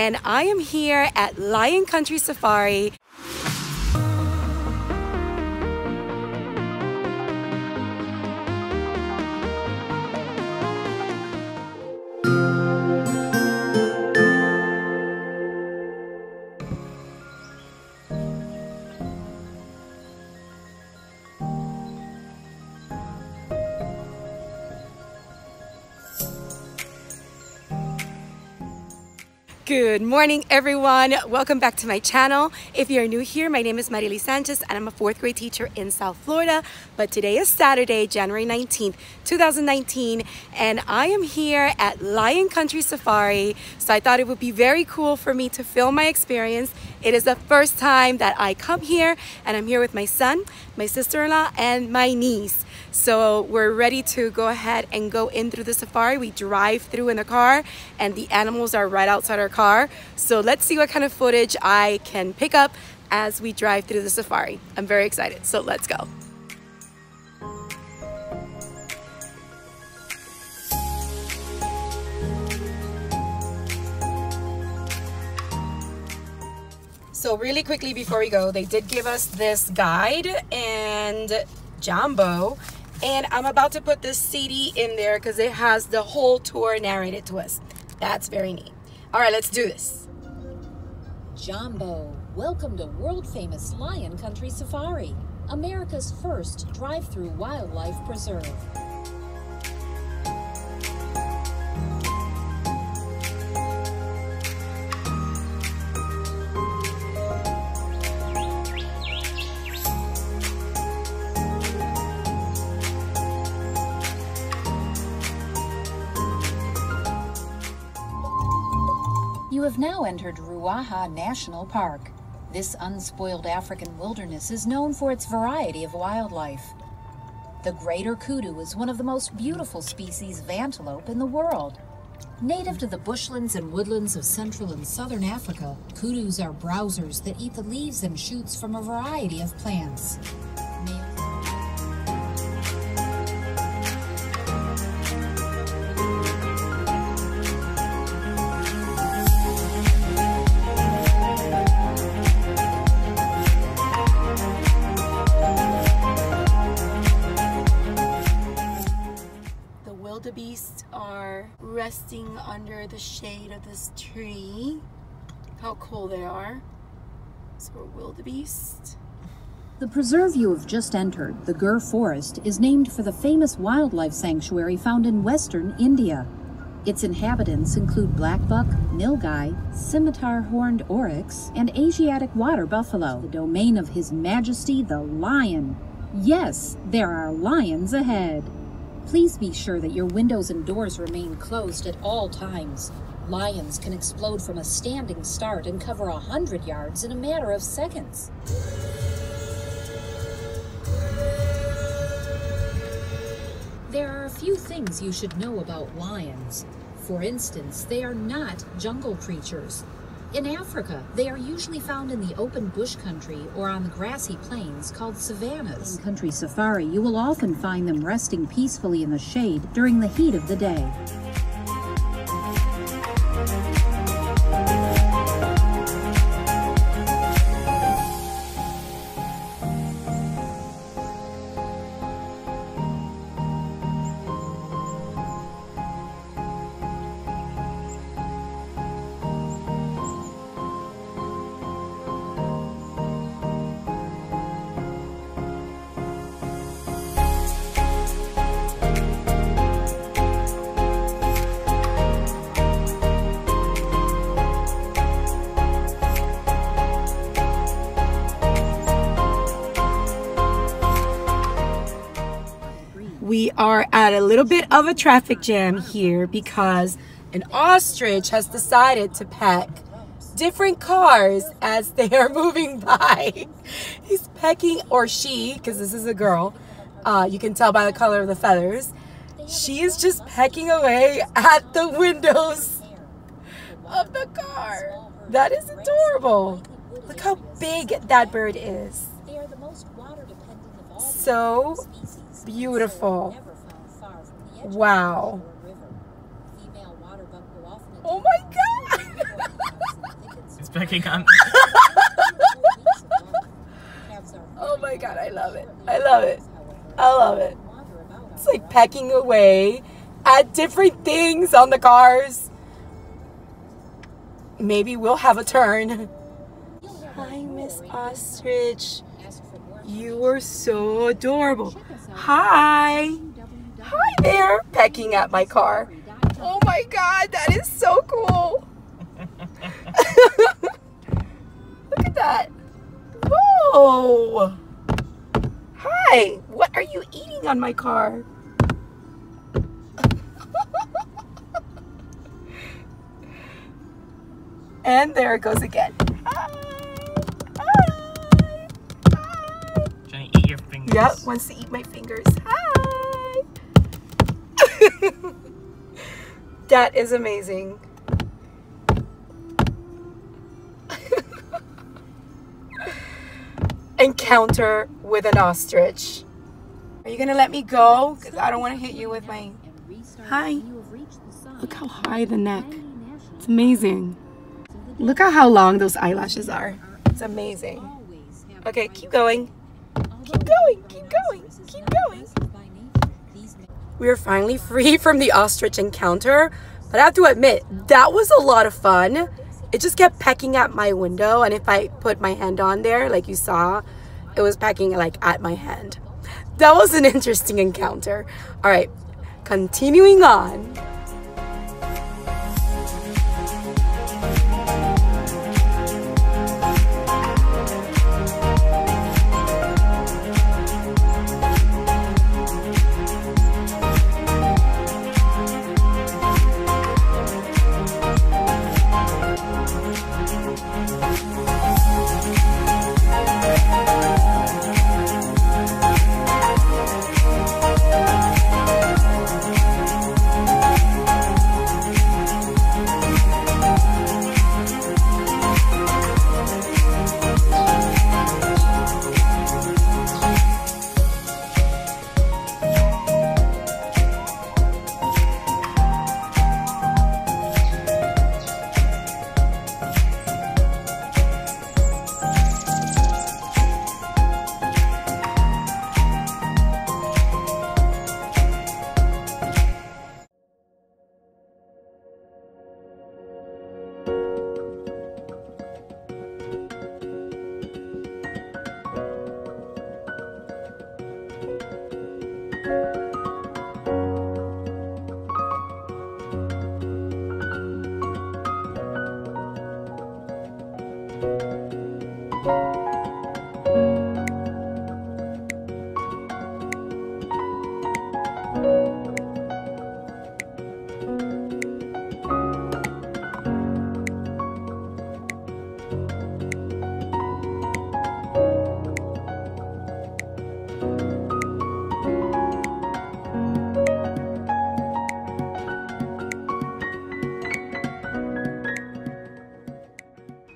and I am here at Lion Country Safari. Good morning, everyone. Welcome back to my channel. If you're new here, my name is Mariely Sanchez, and I'm a fourth grade teacher in South Florida. But today is Saturday, January 19th, 2019, and I am here at Lion Country Safari. So I thought it would be very cool for me to film my experience. It is the first time that I come here, and I'm here with my son, my sister-in-law, and my niece. So we're ready to go ahead and go in through the safari. We drive through in the car, and the animals are right outside our car. So let's see what kind of footage I can pick up as we drive through the safari. I'm very excited, so let's go. So really quickly before we go, they did give us this guide and Jambo. And I'm about to put this CD in there because it has the whole tour narrated to us. That's very neat. All right, let's do this. Jambo, welcome to world-famous Lion Country Safari, America's first drive-through wildlife preserve. You have now entered Ruaha National Park. This unspoiled African wilderness is known for its variety of wildlife. The greater kudu is one of the most beautiful species of antelope in the world. Native to the bushlands and woodlands of central and southern Africa, kudus are browsers that eat the leaves and shoots from a variety of plants. Wildebeest are resting under the shade of this tree. How cool they are. So we're wildebeest. The preserve you have just entered, the Gir Forest, is named for the famous wildlife sanctuary found in western India. Its inhabitants include blackbuck, nilgai, scimitar-horned oryx, and Asiatic water buffalo, the domain of His Majesty the Lion. Yes, there are lions ahead. Please be sure that your windows and doors remain closed at all times. Lions can explode from a standing start and cover 100 yards in a matter of seconds. There are a few things you should know about lions. For instance, they are not jungle creatures. In Africa, they are usually found in the open bush country or on the grassy plains called savannas. In Country Safari, you will often find them resting peacefully in the shade during the heat of the day. We are at a little bit of a traffic jam here because an ostrich has decided to peck different cars as they are moving by. He's pecking, or she, because this is a girl. You can tell by the color of the feathers. She is just pecking away at the windows of the car. That is adorable. Look how big that bird is. So beautiful. Wow. Oh my God. pecking on. Oh my God, I love it. I love it. I love it. It's like pecking away at different things on the cars. Maybe we'll have a turn. Hi, Miss Ostrich. You are so adorable. Hi. Hi there. Pecking at my car. Oh my God, that is so cool. Look at that. Whoa. Hi. What are you eating on my car? And there it goes again. Trying to eat your fingers. Yep, wants to eat my fingers. Hi. That is amazing. Encounter with an ostrich. Are you gonna let me go? Because I don't want to hit you with my... Hi. Look how high the neck. It's amazing. Look at how long those eyelashes are. It's amazing. Okay, keep going. Keep going, keep going, keep going. We are finally free from the ostrich encounter, but I have to admit, that was a lot of fun. It just kept pecking at my window, and if I put my hand on there, like you saw, it was pecking like at my hand. That was an interesting encounter. All right, continuing on.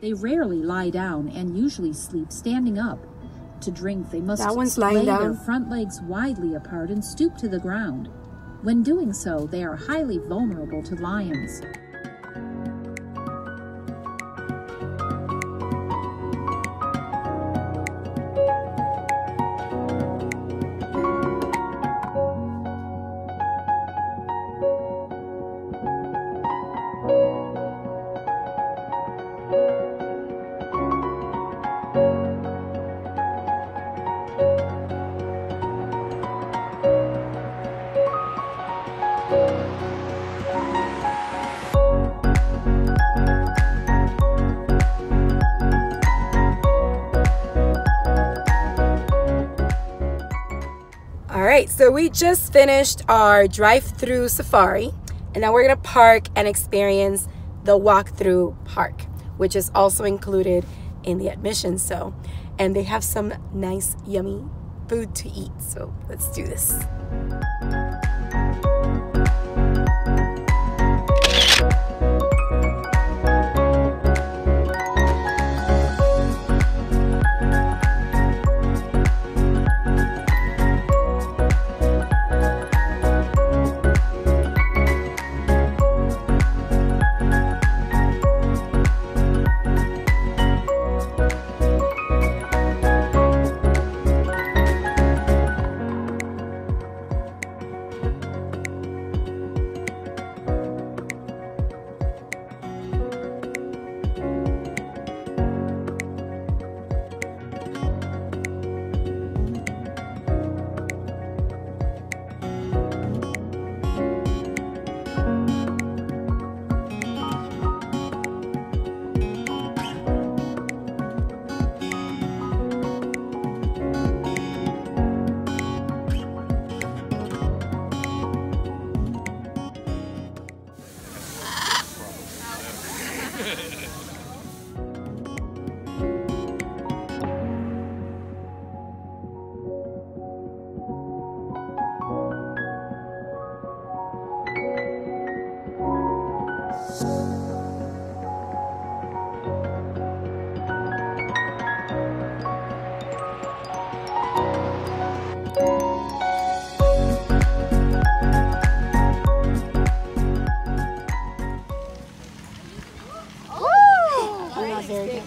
They rarely lie down and usually sleep standing up. To drink, they must lay their front legs widely apart and stoop to the ground. When doing so, they are highly vulnerable to lions. Alright, so we just finished our drive-through safari, and now we're gonna park and experience the walk-through park, which is also included in the admission. So, and they have some nice yummy food to eat, so let's do this. not very good.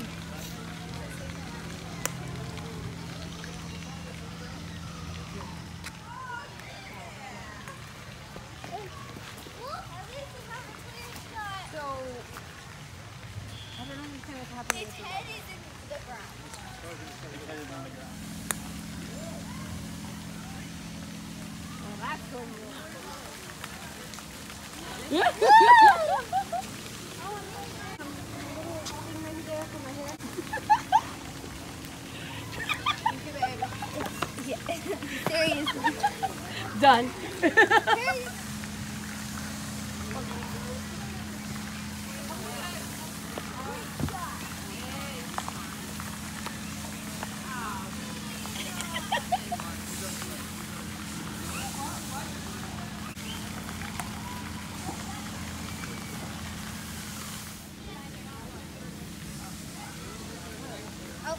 Done. Oh,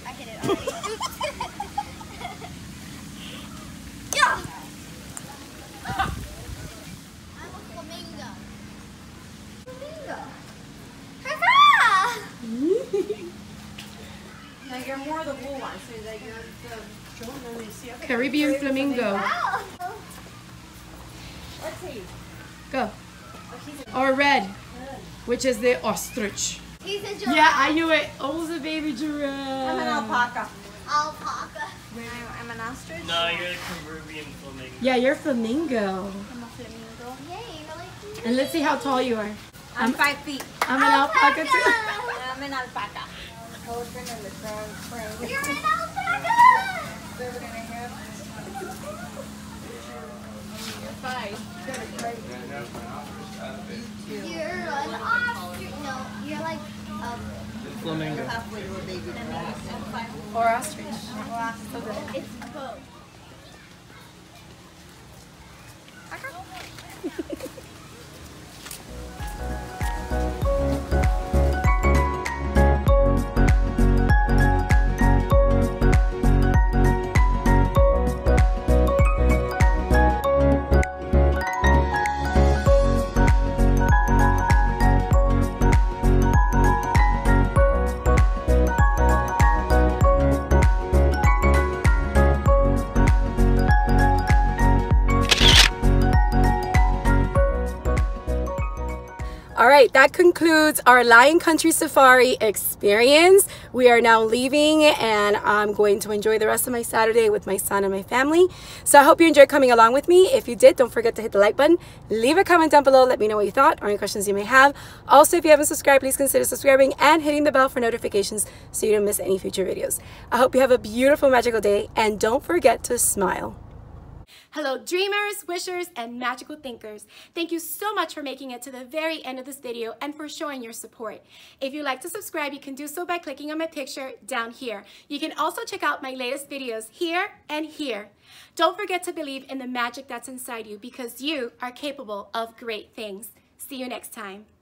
I hit it already. Caribbean flamingo. Wow. Let's see. Go. Oh, or red, which is the ostrich. He's a giraffe. Yeah, I knew it. Oh, the baby giraffe. I'm an alpaca. Alpaca. I'm an ostrich. No, you're the Caribbean flamingo. Yeah, you're a flamingo. I'm a flamingo. Yay, you're like me. And let's see how tall you are. I'm 5 feet. I'm an alpaca too. I'm an alpaca. You're an alpaca. You're an ostrich. No, you're like a flamingo. Halfway to a baby. Or ostrich. It's both. Alright, that concludes our Lion Country Safari experience. We are now leaving and I'm going to enjoy the rest of my Saturday with my son and my family. So I hope you enjoyed coming along with me. If you did, don't forget to hit the like button. Leave a comment down below. Let me know what you thought or any questions you may have. Also, if you haven't subscribed, please consider subscribing and hitting the bell for notifications so you don't miss any future videos. I hope you have a beautiful, magical day and don't forget to smile. Hello dreamers, wishers, and magical thinkers. Thank you so much for making it to the very end of this video and for showing your support. If you'd like to subscribe, you can do so by clicking on my picture down here. You can also check out my latest videos here and here. Don't forget to believe in the magic that's inside you because you are capable of great things. See you next time.